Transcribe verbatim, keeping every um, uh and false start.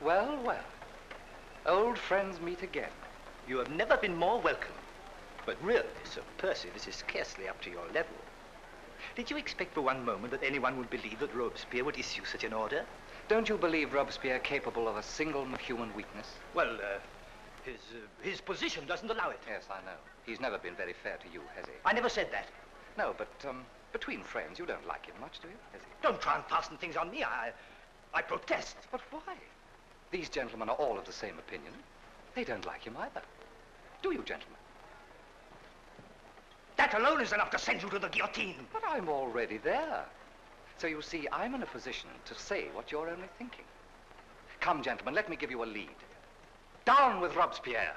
Well, well. Old friends meet again. You have never been more welcome. But really, Sir Percy, this is scarcely up to your level. Did you expect for one moment that anyone would believe that Robespierre would issue such an order? Don't you believe Robespierre capable of a single human weakness? Well, uh, his, uh, his position doesn't allow it. Yes, I know. He's never been very fair to you, has he? I never said that. No, but um, between friends, you don't like him much, do you? Has he? Don't try and fasten things on me. I, I protest. But why? These gentlemen are all of the same opinion. They don't like him either. Do you, gentlemen? That alone is enough to send you to the guillotine. But I'm already there. So you see, I'm in a position to say what you're only thinking. Come, gentlemen, let me give you a lead. Down with Robespierre.